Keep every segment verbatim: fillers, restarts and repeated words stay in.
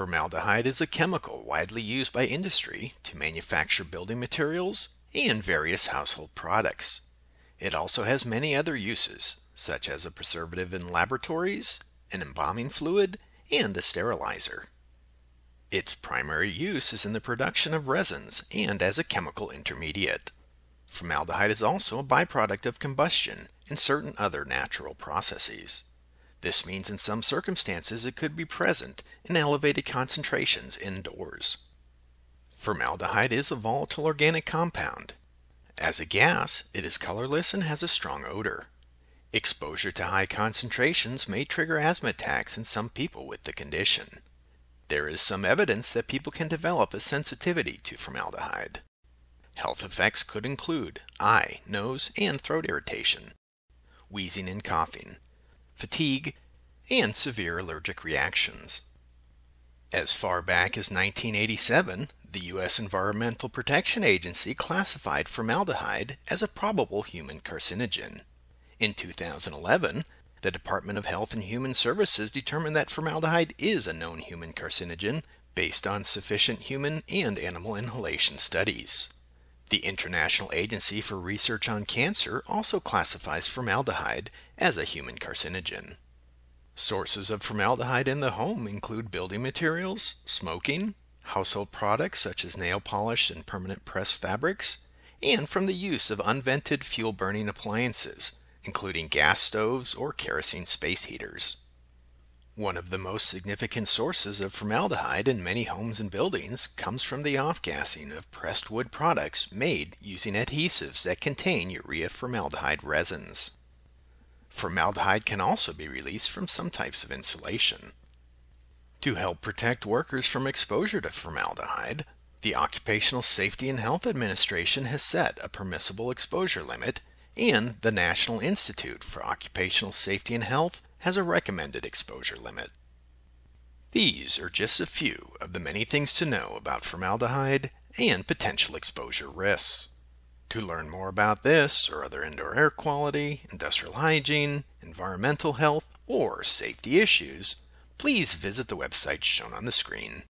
Formaldehyde is a chemical widely used by industry to manufacture building materials and various household products. It also has many other uses, such as a preservative in laboratories, an embalming fluid, and a sterilizer. Its primary use is in the production of resins and as a chemical intermediate. Formaldehyde is also a byproduct of combustion and certain other natural processes. This means in some circumstances it could be present in elevated concentrations indoors. Formaldehyde is a volatile organic compound. As a gas, it is colorless and has a strong odor. Exposure to high concentrations may trigger asthma attacks in some people with the condition. There is some evidence that people can develop a sensitivity to formaldehyde. Health effects could include eye, nose, and throat irritation, wheezing and coughing, fatigue, and severe allergic reactions. As far back as nineteen eighty-seven, the U S Environmental Protection Agency classified formaldehyde as a probable human carcinogen. In two thousand eleven, the Department of Health and Human Services determined that formaldehyde is a known human carcinogen based on sufficient human and animal inhalation studies. The International Agency for Research on Cancer also classifies formaldehyde as a human carcinogen. Sources of formaldehyde in the home include building materials, smoking, household products such as nail polish and permanent press fabrics, and from the use of unvented fuel-burning appliances, including gas stoves or kerosene space heaters. One of the most significant sources of formaldehyde in many homes and buildings comes from the off-gassing of pressed wood products made using adhesives that contain urea-formaldehyde resins. Formaldehyde can also be released from some types of insulation. To help protect workers from exposure to formaldehyde, the Occupational Safety and Health Administration has set a permissible exposure limit, and the National Institute for Occupational Safety and Health has a recommended exposure limit. These are just a few of the many things to know about formaldehyde and potential exposure risks. To learn more about this or other indoor air quality, industrial hygiene, environmental health, or safety issues, please visit the website shown on the screen.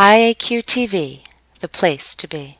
I A Q T V, the place to be.